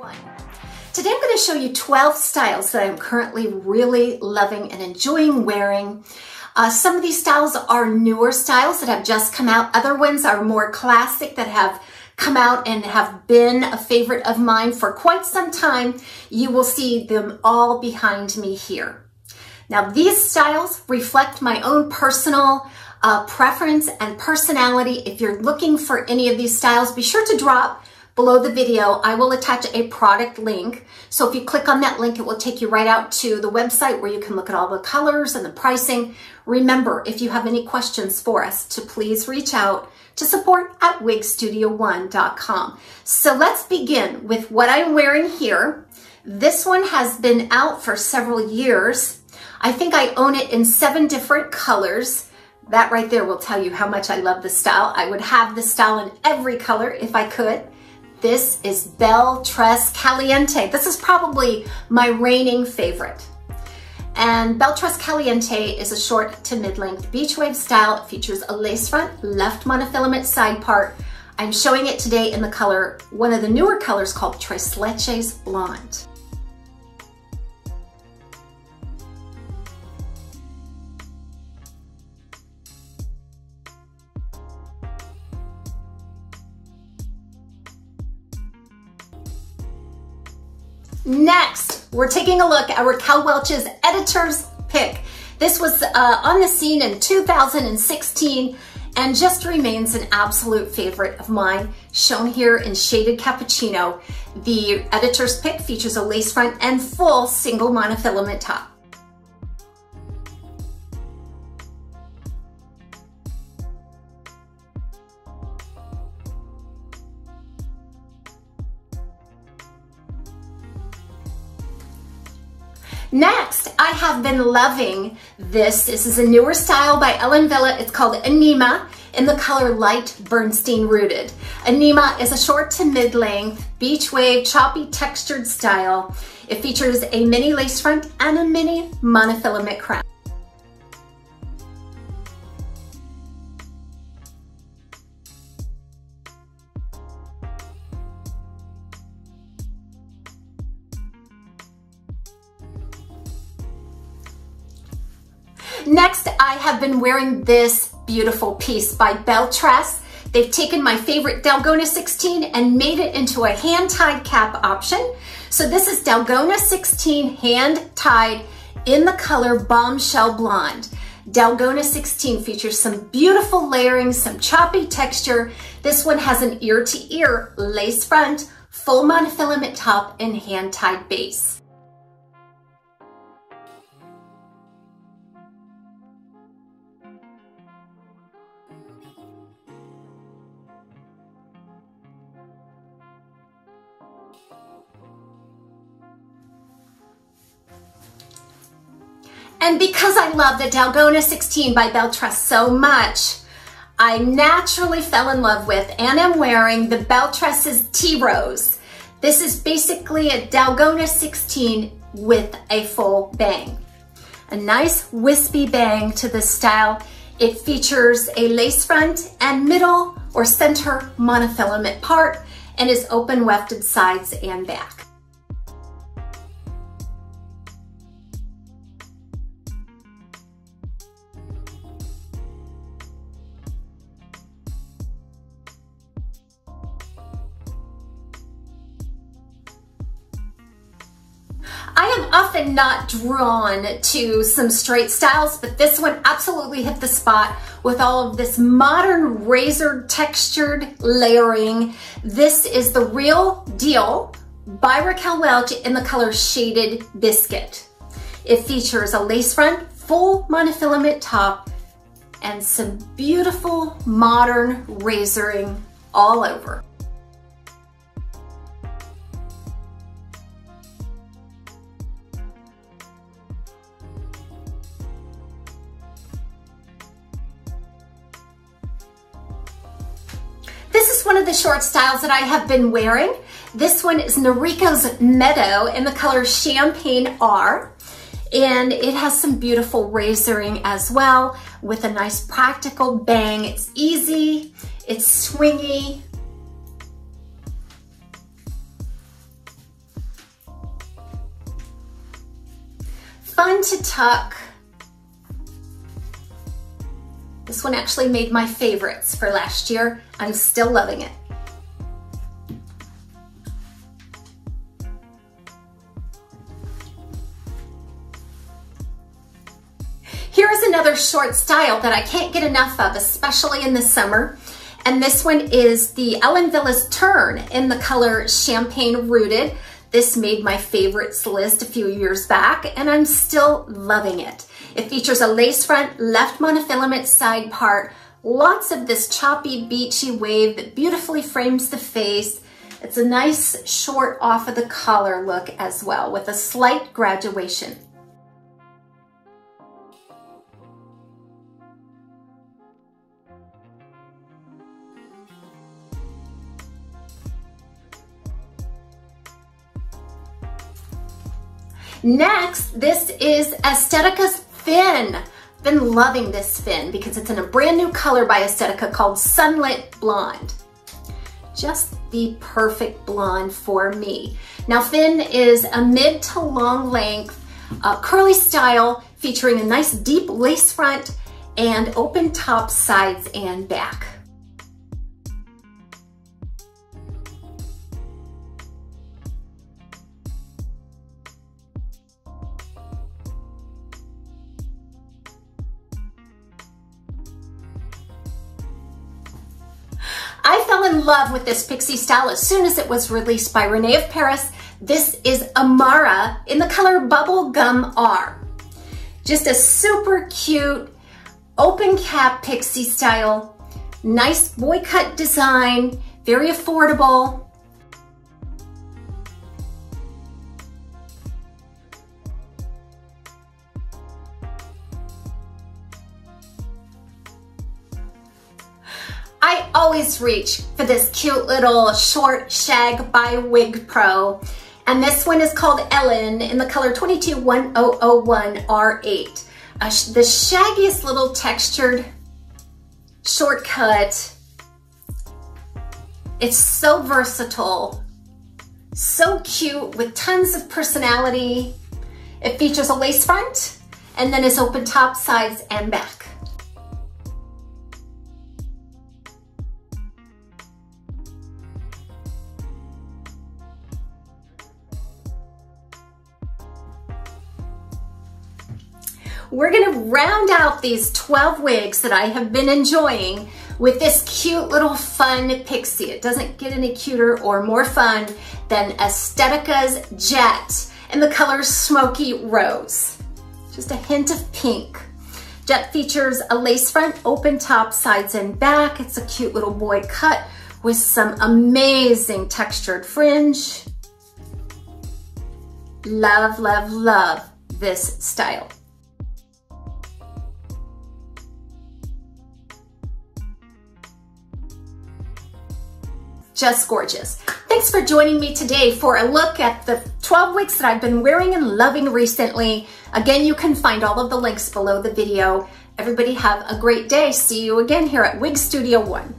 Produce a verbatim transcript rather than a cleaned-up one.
One. Today I'm going to show you twelve styles that I'm currently really loving and enjoying wearing. Uh, some of these styles are newer styles that have just come out. Other ones are more classic that have come out and have been a favorite of mine for quite some time. You will see them all behind me here. Now, these styles reflect my own personal uh, preference and personality. If you're looking for any of these styles, be sure to drop below the video. I will attach a product link. So if you click on that link, it will take you right out to the website where you can look at all the colors and the pricing. Remember, if you have any questions for us, to please reach out to support at wig studio one dot com. So let's begin with what I'm wearing here. This one has been out for several years. I think I own it in seven different colors. That right there will tell you how much I love this style. I would have this style in every color if I could. This is Belle Tress Caliente. This is probably my reigning favorite. And Belle Tress Caliente is a short to mid-length beach wave style. It features a lace front, left monofilament side part. I'm showing it today in the color, one of the newer colors called Tres Leches Blonde. Next, we're taking a look at Raquel Welch's Editor's Pick. This was uh, on the scene in two thousand sixteen and just remains an absolute favorite of mine, shown here in Shaded Cappuccino. The Editor's Pick features a lace front and full single monofilament top. Next, I have been loving this. This is a newer style by Ellen Villa. It's called Anima in the color Light Bernstein Rooted. Anima is a short to mid-length, beach wave, choppy textured style. It features a mini lace front and a mini monofilament crown. Next, I have been wearing this beautiful piece by Belle Tress. They've taken my favorite Dalgona sixteen and made it into a hand-tied cap option. So this is Dalgona sixteen hand-tied in the color Bombshell Blonde. Dalgona sixteen features some beautiful layering, some choppy texture. This one has an ear-to-ear lace front, full monofilament top, and hand-tied base. And because I love the Dalgona sixteen by Belle Tress so much, I naturally fell in love with and am wearing the Belle Tress's T-Rose. This is basically a Dalgona sixteen with a full bang. A nice wispy bang to this style. It features a lace front and middle or center monofilament part and is open wefted sides and back. I am often not drawn to some straight styles, but this one absolutely hit the spot with all of this modern razor textured layering. This is The Real Deal by Raquel Welch in the color Shaded Biscuit. It features a lace front, full monofilament top, and some beautiful modern razoring all over. One of the short styles that I have been wearing. This one is Noriko's Meadow in the color Champagne R, and it has some beautiful razoring as well with a nice practical bang. It's easy, it's swingy. fun to tuck. This one actually made my favorites for last year. I'm still loving it. Here is another short style that I can't get enough of, especially in the summer. And this one is the Ellen Villa's Turn in the color Champagne Rooted. This made my favorites list a few years back, and I'm still loving it. It features a lace front, left monofilament side part, lots of this choppy, beachy wave that beautifully frames the face. It's a nice short off of the collar look as well, with a slight graduation. Next, this is Estetica's Fin. Been loving this fin because it's in a brand new color by Estetica called Sunlit Blonde. Just the perfect blonde for me. Now, Fin is a mid to long length, uh, curly style featuring a nice deep lace front and open top sides and back. I fell in love with this pixie style as soon as it was released by Rene of Paris. This is Amara in the color Bubblegum R. Just a super cute open cap pixie style. Nice boy cut design, very affordable. I always reach for this cute little short shag by Wig Pro, and this one is called Ellen in the color two two one zero zero one R eight. Uh, the shaggiest little textured shortcut. It's so versatile, so cute with tons of personality. It features a lace front and then is open top, sides, and back. We're gonna round out these twelve wigs that I have been enjoying with this cute little fun pixie. It doesn't get any cuter or more fun than Estetica's Jet in the color Smoky Rose. Just a hint of pink. Jet features a lace front, open top, sides and back. It's a cute little boy cut with some amazing textured fringe. Love, love, love this style. Just gorgeous. Thanks for joining me today for a look at the twelve wigs that I've been wearing and loving recently. Again, you can find all of the links below the video. Everybody have a great day. See you again here at Wig Studio One.